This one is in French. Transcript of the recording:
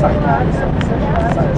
Side.